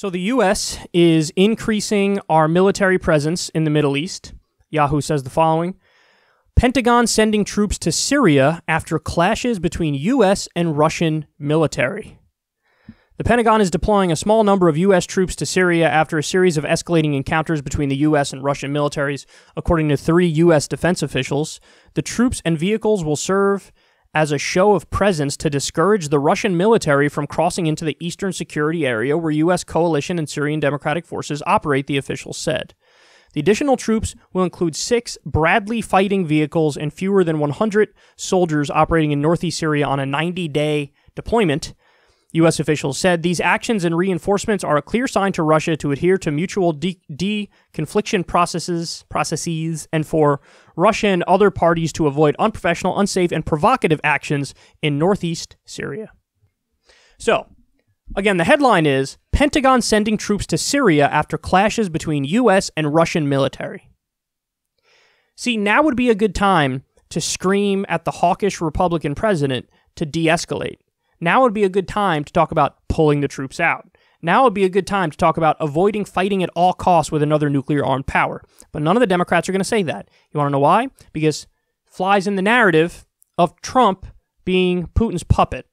So the U.S. is increasing our military presence in the Middle East. Yahoo says the following. Pentagon sending troops to Syria after clashes between U.S. and Russian military. The Pentagon is deploying a small number of U.S. troops to Syria after a series of escalating encounters between the U.S. and Russian militaries, according to 3 U.S. defense officials. The troops and vehicles will serve as a show of presence to discourage the Russian military from crossing into the eastern security area where U.S. coalition and Syrian democratic forces operate, the officials said. The additional troops will include 6 Bradley fighting vehicles and fewer than 100 soldiers operating in northeast Syria on a 90-day deployment, U.S. officials said. These actions and reinforcements are a clear sign to Russia to adhere to mutual de-confliction processes and for Russia and other parties to avoid unprofessional, unsafe, and provocative actions in northeast Syria. So, again, the headline is, Pentagon sending troops to Syria after clashes between U.S. and Russian military. See, now would be a good time to scream at the hawkish Republican president to de-escalate. Now would be a good time to talk about pulling the troops out. Now would be a good time to talk about avoiding fighting at all costs with another nuclear-armed power. But none of the Democrats are going to say that. You want to know why? Because it flies in the narrative of Trump being Putin's puppet.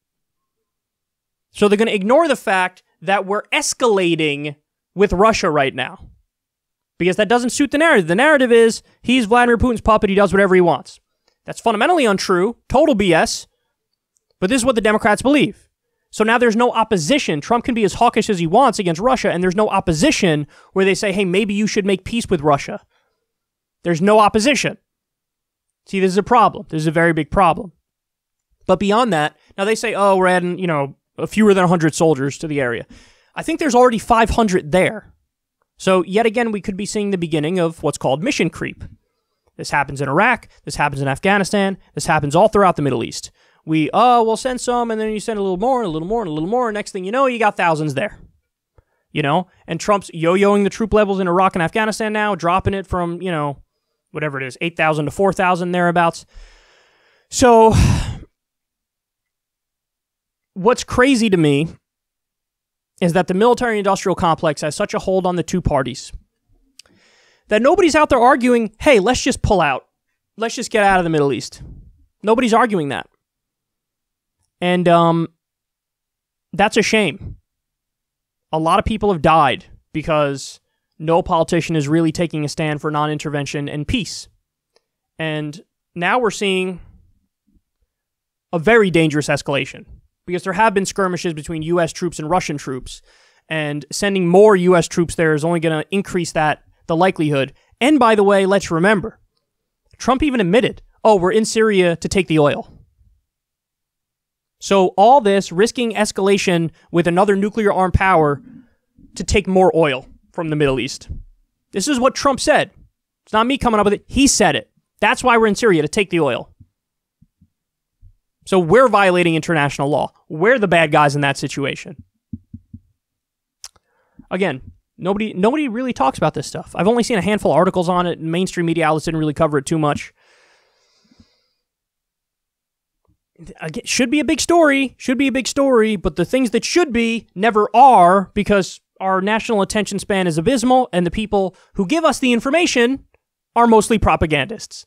So they're going to ignore the fact that we're escalating with Russia right now. Because that doesn't suit the narrative. The narrative is, he's Vladimir Putin's puppet, he does whatever he wants. That's fundamentally untrue, total BS. But this is what the Democrats believe. So now there's no opposition. Trump can be as hawkish as he wants against Russia, and there's no opposition where they say, hey, maybe you should make peace with Russia. There's no opposition. See, this is a problem. This is a very big problem. But beyond that, now they say, oh, we're adding, you know, fewer than 100 soldiers to the area. I think there's already 500 there. So yet again, we could be seeing the beginning of what's called mission creep. This happens in Iraq. This happens in Afghanistan. This happens all throughout the Middle East. We'll send some, and then you send a little more, and a little more, and a little more, and next thing you know, you got thousands there. You know? And Trump's yo-yoing the troop levels in Iraq and Afghanistan now, dropping it from, you know, whatever it is, 8,000 to 4,000 thereabouts. So, what's crazy to me is that the military-industrial complex has such a hold on the two parties that nobody's out there arguing, hey, let's just pull out. Let's just get out of the Middle East. Nobody's arguing that. And that's a shame. A lot of people have died because no politician is really taking a stand for non-intervention and peace. And now we're seeing a very dangerous escalation because there have been skirmishes between U.S. troops and Russian troops. And sending more U.S. troops there is only going to increase that, the likelihood. And by the way, let's remember, Trump even admitted, oh, we're in Syria to take the oil. So all this, risking escalation with another nuclear-armed power to take more oil from the Middle East. This is what Trump said. It's not me coming up with it. He said it. That's why we're in Syria, to take the oil. So we're violating international law. We're the bad guys in that situation. Again, nobody really talks about this stuff. I've only seen a handful of articles on it, and mainstream media outlets didn't really cover it too much. It should be a big story, but the things that should be never are because our national attention span is abysmal and the people who give us the information are mostly propagandists.